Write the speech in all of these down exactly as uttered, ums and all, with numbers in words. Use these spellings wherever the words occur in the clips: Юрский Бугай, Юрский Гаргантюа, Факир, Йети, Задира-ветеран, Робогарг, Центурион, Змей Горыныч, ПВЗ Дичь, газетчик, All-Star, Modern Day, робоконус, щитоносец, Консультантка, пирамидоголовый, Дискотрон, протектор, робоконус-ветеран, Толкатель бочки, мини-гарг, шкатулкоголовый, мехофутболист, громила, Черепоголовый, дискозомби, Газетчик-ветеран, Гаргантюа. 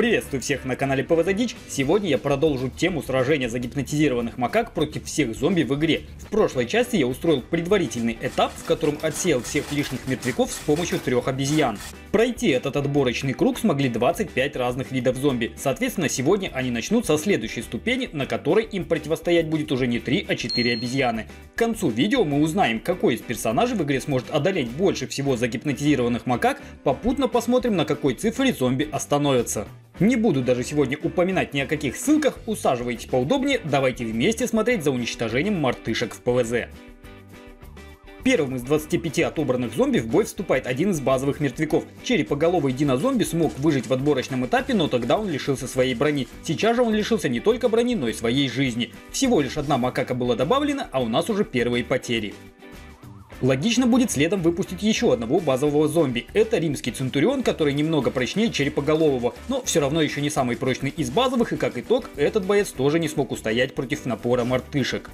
Приветствую всех на канале ПВЗ Дичь. Сегодня я продолжу тему сражения загипнотизированных макак против всех зомби в игре. В прошлой части я устроил предварительный этап, в котором отсеял всех лишних мертвяков с помощью трех обезьян. Пройти этот отборочный круг смогли двадцать пять разных видов зомби. Соответственно, сегодня они начнут со следующей ступени, на которой им противостоять будет уже не три, а четыре обезьяны. К концу видео мы узнаем, какой из персонажей в игре сможет одолеть больше всего загипнотизированных макак, попутно посмотрим, на какой цифре зомби остановятся. Не буду даже сегодня упоминать ни о каких ссылках, усаживайтесь поудобнее, давайте вместе смотреть за уничтожением мартышек в ПВЗ. Первым из двадцати пяти отобранных зомби в бой вступает один из базовых мертвяков. Черепоголовый динозомби смог выжить в отборочном этапе, но тогда он лишился своей брони. Сейчас же он лишился не только брони, но и своей жизни. Всего лишь одна макака была добавлена, а у нас уже первые потери. Логично будет следом выпустить еще одного базового зомби. Это римский Центурион, который немного прочнее Черепоголового, но все равно еще не самый прочный из базовых, и как итог, этот боец тоже не смог устоять против напора мартышек.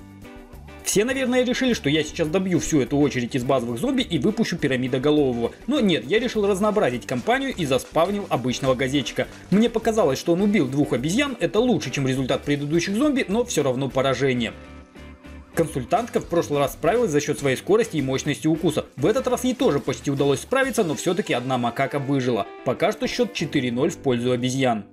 Все, наверное, решили, что я сейчас добью всю эту очередь из базовых зомби и выпущу пирамидоголового. Но нет, я решил разнообразить кампанию и заспавнил обычного газетчика. Мне показалось, что он убил двух обезьян, это лучше, чем результат предыдущих зомби, но все равно поражение. Консультантка в прошлый раз справилась за счет своей скорости и мощности укуса. В этот раз ей тоже почти удалось справиться, но все-таки одна макака выжила. Пока что счет четыре ноль в пользу обезьян.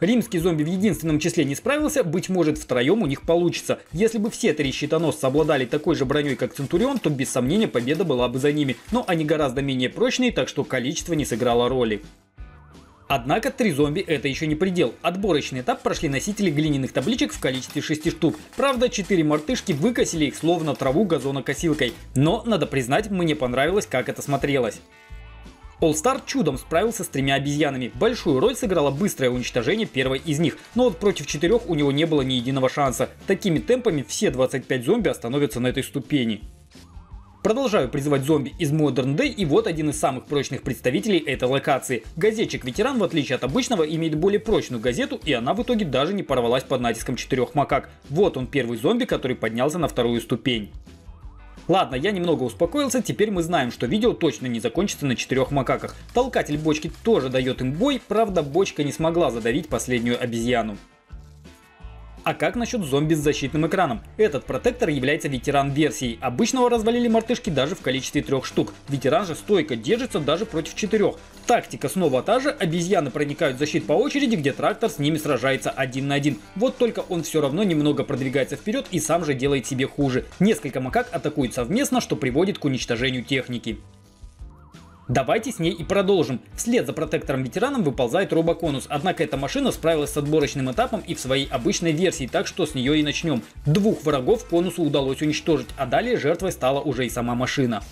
Римский зомби в единственном числе не справился, быть может втроем у них получится. Если бы все три щитоносца обладали такой же броней, как Центурион, то без сомнения победа была бы за ними. Но они гораздо менее прочные, так что количество не сыграло роли. Однако три зомби это еще не предел. Отборочный этап прошли носители глиняных табличек в количестве шести штук. Правда, четыре мартышки выкосили их словно траву газонокосилкой. Но, надо признать, мне понравилось, как это смотрелось. All-Star чудом справился с тремя обезьянами. Большую роль сыграло быстрое уничтожение первой из них. Но вот против четырех у него не было ни единого шанса. Такими темпами все двадцать пять зомби остановятся на этой ступени. Продолжаю призывать зомби из Modern Day, и вот один из самых прочных представителей этой локации. Газетчик-ветеран, в отличие от обычного, имеет более прочную газету, и она в итоге даже не порвалась под натиском четырех макак. Вот он, первый зомби, который поднялся на вторую ступень. Ладно, я немного успокоился, теперь мы знаем, что видео точно не закончится на четырех макаках. Толкатель бочки тоже дает им бой, правда, бочка не смогла задавить последнюю обезьяну. А как насчет зомби с защитным экраном? Этот протектор является ветеран-версией. Обычного развалили мартышки даже в количестве трех штук. Ветеран же стойко держится даже против четырех. Тактика снова та же. Обезьяны проникают в защит по очереди, где трактор с ними сражается один на один. Вот только он все равно немного продвигается вперед и сам же делает себе хуже. Несколько макак атакуют совместно, что приводит к уничтожению техники. Давайте с ней и продолжим. Вслед за протектором-ветераном выползает робоконус, однако эта машина справилась с отборочным этапом и в своей обычной версии, так что с нее и начнем. Двух врагов конусу удалось уничтожить, а далее жертвой стала уже и сама машина.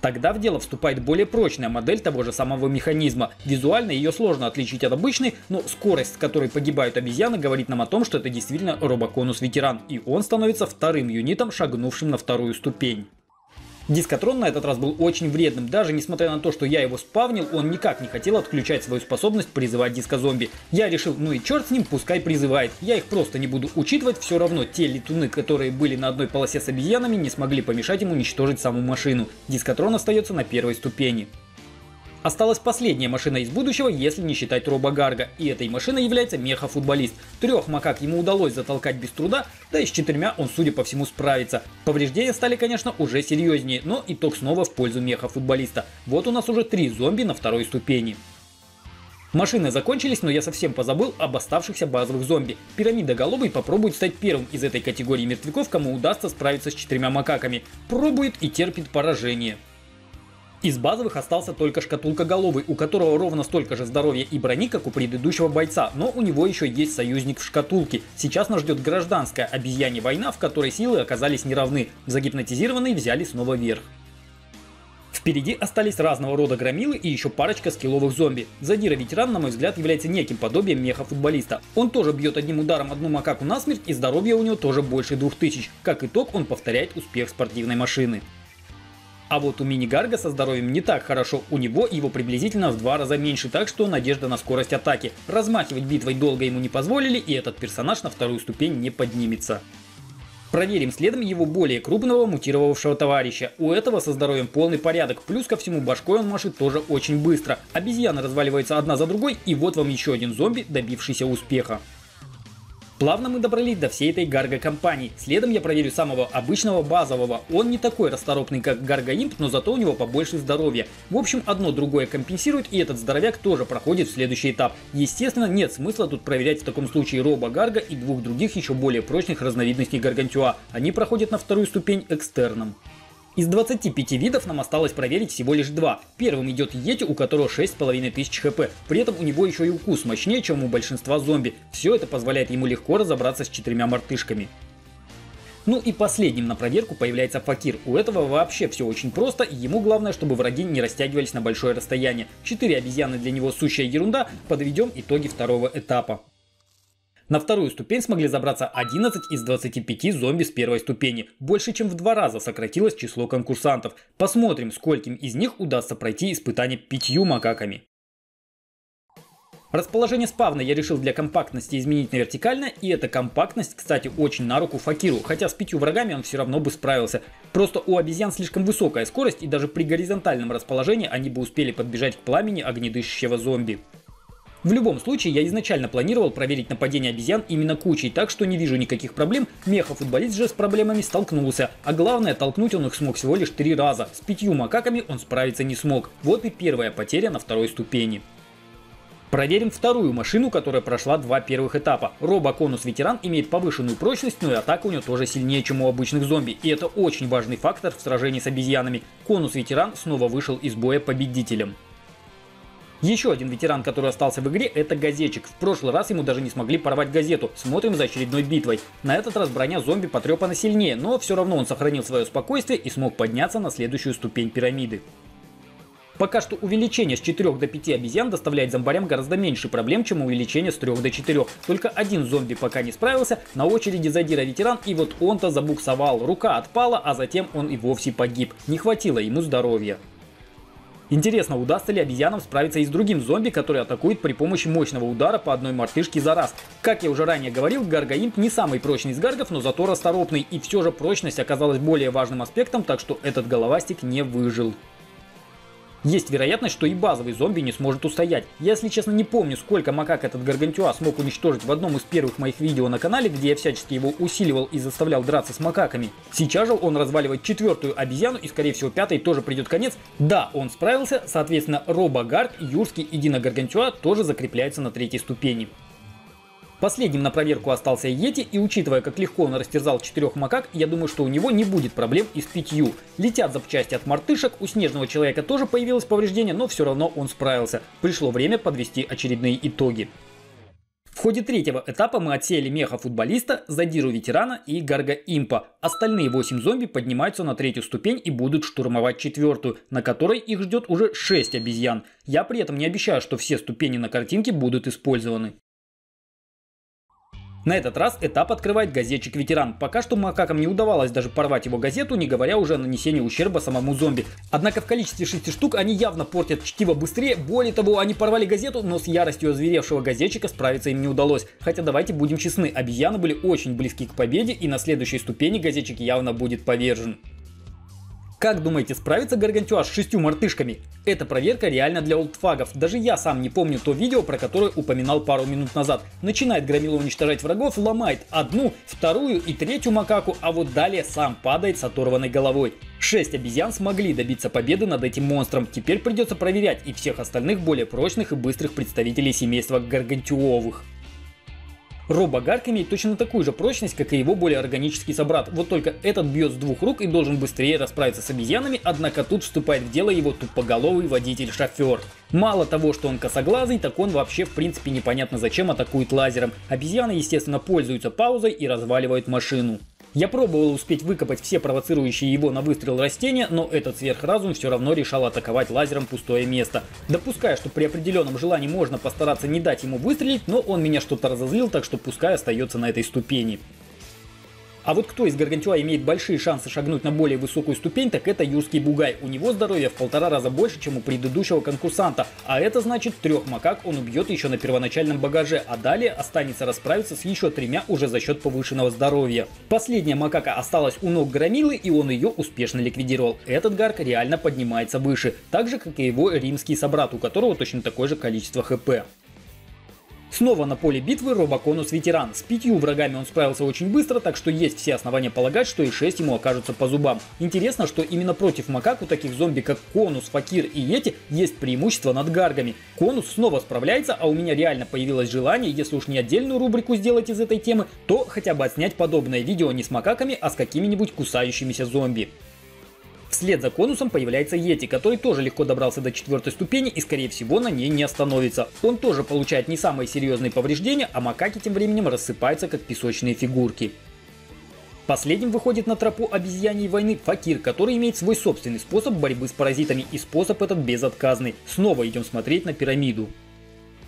Тогда в дело вступает более прочная модель того же самого механизма. Визуально ее сложно отличить от обычной, но скорость, с которой погибают обезьяны, говорит нам о том, что это действительно робоконус-ветеран, и он становится вторым юнитом, шагнувшим на вторую ступень. Дискотрон на этот раз был очень вредным, даже несмотря на то, что я его спавнил, он никак не хотел отключать свою способность призывать дискозомби. Я решил, ну и черт с ним, пускай призывает, я их просто не буду учитывать, все равно те летуны, которые были на одной полосе с обезьянами, не смогли помешать им уничтожить саму машину. Дискотрон остается на первой ступени. Осталась последняя машина из будущего, если не считать Робогарга, и этой машиной является мехофутболист. Трех макак ему удалось затолкать без труда, да и с четырьмя он, судя по всему, справится. Повреждения стали, конечно, уже серьезнее, но итог снова в пользу мехофутболиста. Вот у нас уже три зомби на второй ступени. Машины закончились, но я совсем позабыл об оставшихся базовых зомби. Пирамидоголовый попробует стать первым из этой категории мертвяков, кому удастся справиться с четырьмя макаками. Пробует и терпит поражение. Из базовых остался только шкатулкоголовый, у которого ровно столько же здоровья и брони, как у предыдущего бойца, но у него еще есть союзник в шкатулке. Сейчас нас ждет гражданская обезьянья война, в которой силы оказались неравны. Загипнотизированные взяли снова верх. Впереди остались разного рода громилы и еще парочка скилловых зомби. Задира-ветеран, на мой взгляд, является неким подобием меха-футболиста. Он тоже бьет одним ударом одну макаку насмерть, и здоровье у него тоже больше двух тысяч. Как итог, он повторяет успех спортивной машины. А вот у мини-гарга со здоровьем не так хорошо, у него его приблизительно в два раза меньше, так что надежда на скорость атаки. Размахивать битвой долго ему не позволили, и этот персонаж на вторую ступень не поднимется. Проверим следом его более крупного мутировавшего товарища. У этого со здоровьем полный порядок, плюс ко всему башкой он машет тоже очень быстро. Обезьяны разваливаются одна за другой, и вот вам еще один зомби, добившийся успеха. Плавно мы добрались до всей этой гарго-компании. Следом я проверю самого обычного базового. Он не такой расторопный, как Гаргаимп, но зато у него побольше здоровья. В общем, одно другое компенсирует, и этот здоровяк тоже проходит в следующий этап. Естественно, нет смысла тут проверять в таком случае Робогарга и двух других еще более прочных разновидностей Гаргантюа. Они проходят на вторую ступень экстерном. Из двадцати пяти видов нам осталось проверить всего лишь два. Первым идет Йети, у которого шесть с половиной тысяч хп. При этом у него еще и укус мощнее, чем у большинства зомби. Все это позволяет ему легко разобраться с четырьмя мартышками. Ну и последним на проверку появляется Факир. У этого вообще все очень просто, и ему главное, чтобы враги не растягивались на большое расстояние. четыре обезьяны для него сущая ерунда. Подведем итоги второго этапа. На вторую ступень смогли забраться одиннадцать из двадцати пяти зомби с первой ступени. Больше чем в два раза сократилось число конкурсантов. Посмотрим, скольким из них удастся пройти испытание пятью макаками. Расположение спавна я решил для компактности изменить на вертикальное, и эта компактность, кстати, очень на руку Факиру, хотя с пятью врагами он все равно бы справился. Просто у обезьян слишком высокая скорость, и даже при горизонтальном расположении они бы успели подбежать к пламени огнедышащего зомби. В любом случае, я изначально планировал проверить нападение обезьян именно кучей, так что не вижу никаких проблем. Мехофутболист же с проблемами столкнулся, а главное, толкнуть он их смог всего лишь три раза. С пятью макаками он справиться не смог. Вот и первая потеря на второй ступени. Проверим вторую машину, которая прошла два первых этапа. Робоконус-ветеран имеет повышенную прочность, но и атака у него тоже сильнее, чем у обычных зомби. И это очень важный фактор в сражении с обезьянами. Конус-ветеран снова вышел из боя победителем. Еще один ветеран, который остался в игре, это газетчик. В прошлый раз ему даже не смогли порвать газету. Смотрим за очередной битвой. На этот раз броня зомби потрепана сильнее, но все равно он сохранил свое спокойствие и смог подняться на следующую ступень пирамиды. Пока что увеличение с четырёх до пяти обезьян доставляет зомбарям гораздо меньше проблем, чем увеличение с трёх до четырёх. Только один зомби пока не справился, на очереди Задира-ветеран, и вот он-то забуксовал. Рука отпала, а затем он и вовсе погиб. Не хватило ему здоровья. Интересно, удастся ли обезьянам справиться и с другим зомби, который атакует при помощи мощного удара по одной мартышке за раз. Как я уже ранее говорил, Гаргаимп не самый прочный из гаргов, но зато расторопный. И все же прочность оказалась более важным аспектом, так что этот головастик не выжил. Есть вероятность, что и базовый зомби не сможет устоять. Я, если честно, не помню, сколько макак этот Гаргантюа смог уничтожить в одном из первых моих видео на канале, где я всячески его усиливал и заставлял драться с макаками. Сейчас же он разваливает четвертую обезьяну, и скорее всего пятой тоже придет конец. Да, он справился, соответственно Робогарк, Юрский и Дина Гаргантюа тоже закрепляются на третьей ступени. Последним на проверку остался Йети, и учитывая, как легко он растерзал четырех макак, я думаю, что у него не будет проблем и с пятью. Летят запчасти от мартышек, у снежного человека тоже появилось повреждение, но все равно он справился. Пришло время подвести очередные итоги. В ходе третьего этапа мы отсеяли меха-футболиста, задиру-ветерана и гарга-импа. Остальные восемь зомби поднимаются на третью ступень и будут штурмовать четвертую, на которой их ждет уже шесть обезьян. Я при этом не обещаю, что все ступени на картинке будут использованы. На этот раз этап открывает газетчик-ветеран. Пока что макакам не удавалось даже порвать его газету, не говоря уже о нанесении ущерба самому зомби. Однако в количестве шести штук они явно портят чтиво быстрее. Более того, они порвали газету, но с яростью озверевшего газетчика справиться им не удалось. Хотя давайте будем честны, обезьяны были очень близки к победе, и на следующей ступени газетчик явно будет повержен. Как думаете, справится Гаргантюа с шестью мартышками? Эта проверка реально для олдфагов. Даже я сам не помню то видео, про которое упоминал пару минут назад. Начинает громила уничтожать врагов, ломает одну, вторую и третью макаку, а вот далее сам падает с оторванной головой. Шесть обезьян смогли добиться победы над этим монстром. Теперь придется проверять и всех остальных более прочных и быстрых представителей семейства Гаргантюовых. Робогарк имеет точно такую же прочность, как и его более органический собрат. Вот только этот бьет с двух рук и должен быстрее расправиться с обезьянами, однако тут вступает в дело его тупоголовый водитель-шофер. Мало того, что он косоглазый, так он вообще в принципе непонятно зачем атакует лазером. Обезьяны, естественно, пользуются паузой и разваливают машину. Я пробовал успеть выкопать все провоцирующие его на выстрел растения, но этот сверхразум все равно решал атаковать лазером пустое место. Допуская, что при определенном желании можно постараться не дать ему выстрелить, но он меня что-то разозлил, так что пускай остается на этой ступени. А вот кто из Гаргантюа имеет большие шансы шагнуть на более высокую ступень, так это Юрский Бугай. У него здоровье в полтора раза больше, чем у предыдущего конкурсанта. А это значит, трех макак он убьет еще на первоначальном багаже, а далее останется расправиться с еще тремя уже за счет повышенного здоровья. Последняя макака осталась у ног громилы, и он ее успешно ликвидировал. Этот гарк реально поднимается выше, так же как и его римский собрат, у которого точно такое же количество хп. Снова на поле битвы робоконус-ветеран. С пятью врагами он справился очень быстро, так что есть все основания полагать, что и шесть ему окажутся по зубам. Интересно, что именно против макак у таких зомби, как Конус, Факир и Йети, есть преимущество над гаргами. Конус снова справляется, а у меня реально появилось желание, если уж не отдельную рубрику сделать из этой темы, то хотя бы отснять подобное видео не с макаками, а с какими-нибудь кусающимися зомби. Вслед за конусом появляется Йети, который тоже легко добрался до четвертой ступени и, скорее всего, на ней не остановится. Он тоже получает не самые серьезные повреждения, а макаки тем временем рассыпаются, как песочные фигурки. Последним выходит на тропу обезьяньей войны Факир, который имеет свой собственный способ борьбы с паразитами, и способ этот безотказный. Снова идем смотреть на пирамиду.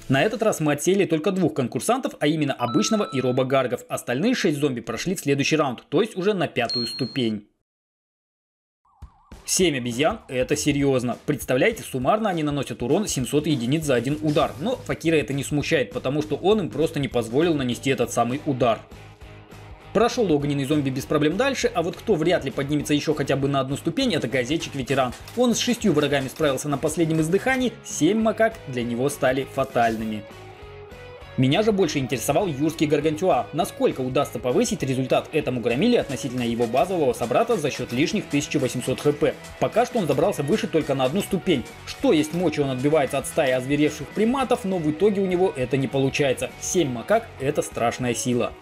На этот раз мы отсеяли только двух конкурсантов, а именно обычного и робогаргов. Остальные шесть зомби прошли в следующий раунд, то есть уже на пятую ступень. семь обезьян — это серьезно. Представляете, суммарно они наносят урон семьсот единиц за один удар. Но Факира это не смущает, потому что он им просто не позволил нанести этот самый удар. Прошел огненный зомби без проблем дальше, а вот кто вряд ли поднимется еще хотя бы на одну ступень, это газетчик-ветеран. Он с шестью врагами справился на последнем издыхании, семь макак для него стали фатальными. Меня же больше интересовал Юрский Гаргантюа. Насколько удастся повысить результат этому громиле относительно его базового собрата за счет лишних тысячи восьмисот хп. Пока что он забрался выше только на одну ступень. Что есть мочи, он отбивается от стаи озверевших приматов, но в итоге у него это не получается. семь макак — это страшная сила.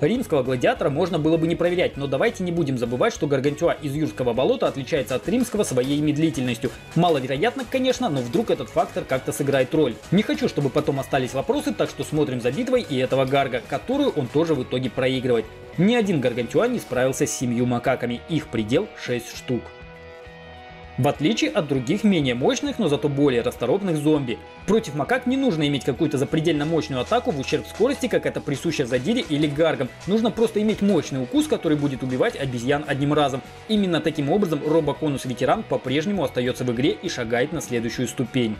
Римского гладиатора можно было бы не проверять, но давайте не будем забывать, что Гаргантюа из Юрского болота отличается от римского своей медлительностью. Маловероятно, конечно, но вдруг этот фактор как-то сыграет роль. Не хочу, чтобы потом остались вопросы, так что смотрим за битвой и этого гарга, которую он тоже в итоге проигрывает. Ни один Гаргантюа не справился с семью макаками, их предел шесть штук. В отличие от других менее мощных, но зато более расторопных зомби. Против макак не нужно иметь какую-то запредельно мощную атаку в ущерб скорости, как это присуще задире или гаргам. Нужно просто иметь мощный укус, который будет убивать обезьян одним разом. Именно таким образом робоконус-ветеран по-прежнему остается в игре и шагает на следующую ступень.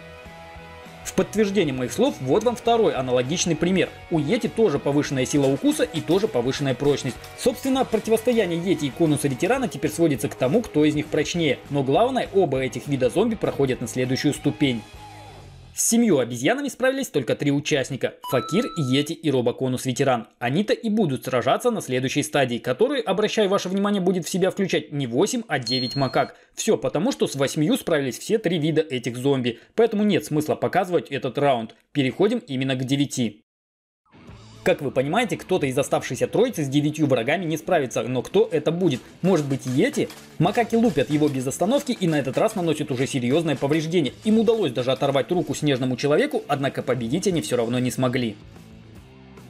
В подтверждение моих слов, вот вам второй аналогичный пример. У Йети тоже повышенная сила укуса и тоже повышенная прочность. Собственно, противостояние Йети и конуса-ветерана теперь сводится к тому, кто из них прочнее. Но главное, оба этих вида зомби проходят на следующую ступень. С семью обезьянами справились только три участника – Факир, Йети и робоконус-ветеран. Они-то и будут сражаться на следующей стадии, которая, обращаю ваше внимание, будет в себя включать не восемь, а девять макак. Все потому, что с восемью справились все три вида этих зомби, поэтому нет смысла показывать этот раунд. Переходим именно к девяти. Как вы понимаете, кто-то из оставшейся троицы с девятью врагами не справится, но кто это будет? Может быть, Йети? Макаки лупят его без остановки и на этот раз наносят уже серьезное повреждение. Им удалось даже оторвать руку снежному человеку, однако победить они все равно не смогли.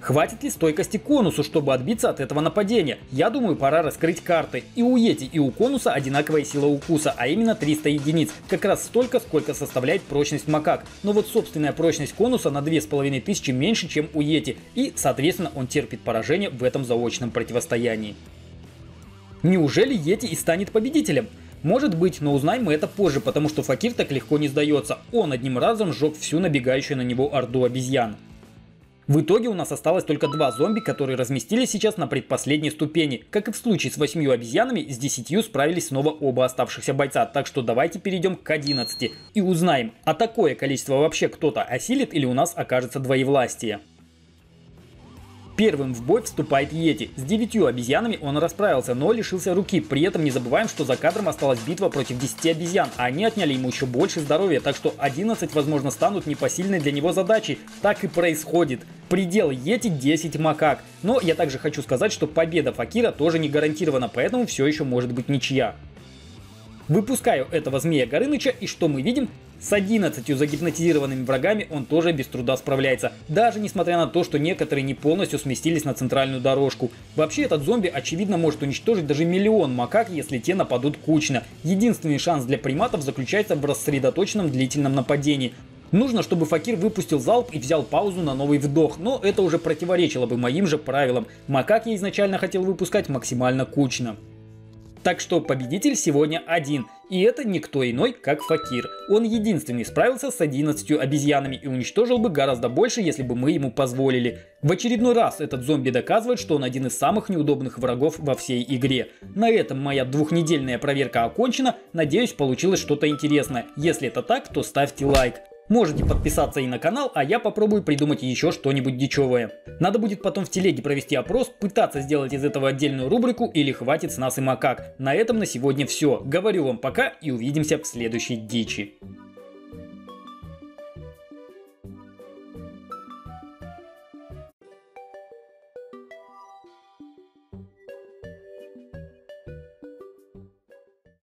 Хватит ли стойкости конусу, чтобы отбиться от этого нападения? Я думаю, пора раскрыть карты. И у Йети, и у конуса одинаковая сила укуса, а именно триста единиц. Как раз столько, сколько составляет прочность макак. Но вот собственная прочность конуса на две тысячи пятьсот меньше, чем у Йети. И, соответственно, он терпит поражение в этом заочном противостоянии. Неужели Йети и станет победителем? Может быть, но узнаем мы это позже, потому что Факир так легко не сдается. Он одним разом сжег всю набегающую на него орду обезьян. В итоге у нас осталось только два зомби, которые разместились сейчас на предпоследней ступени. Как и в случае с восемью обезьянами, с десятью справились снова оба оставшихся бойца, так что давайте перейдем к одиннадцати и узнаем, а такое количество вообще кто-то осилит или у нас окажется двоевластие. Первым в бой вступает Йети. С девятью обезьянами он расправился, но лишился руки. При этом не забываем, что за кадром осталась битва против десяти обезьян, а они отняли ему еще больше здоровья, так что одиннадцать, возможно, станут непосильной для него задачей. Так и происходит. Предел Йети — десять макак. Но я также хочу сказать, что победа Факира тоже не гарантирована, поэтому все еще может быть ничья. Выпускаю этого Змея Горыныча, и что мы видим? С одиннадцатью загипнотизированными врагами он тоже без труда справляется, даже несмотря на то, что некоторые не полностью сместились на центральную дорожку. Вообще этот зомби очевидно может уничтожить даже миллион макак, если те нападут кучно. Единственный шанс для приматов заключается в рассредоточенном длительном нападении. Нужно, чтобы Факир выпустил залп и взял паузу на новый вдох, но это уже противоречило бы моим же правилам. Макак я изначально хотел выпускать максимально кучно. Так что победитель сегодня один, и это никто иной, как Факир. Он единственный справился с одиннадцатью обезьянами и уничтожил бы гораздо больше, если бы мы ему позволили. В очередной раз этот зомби доказывает, что он один из самых неудобных врагов во всей игре. На этом моя двухнедельная проверка окончена, надеюсь, получилось что-то интересное. Если это так, то ставьте лайк. Можете подписаться и на канал, а я попробую придумать еще что-нибудь дичевое. Надо будет потом в телеге провести опрос, пытаться сделать из этого отдельную рубрику или хватит с нас и макак. На этом на сегодня все. Говорю вам пока и увидимся в следующей дичи.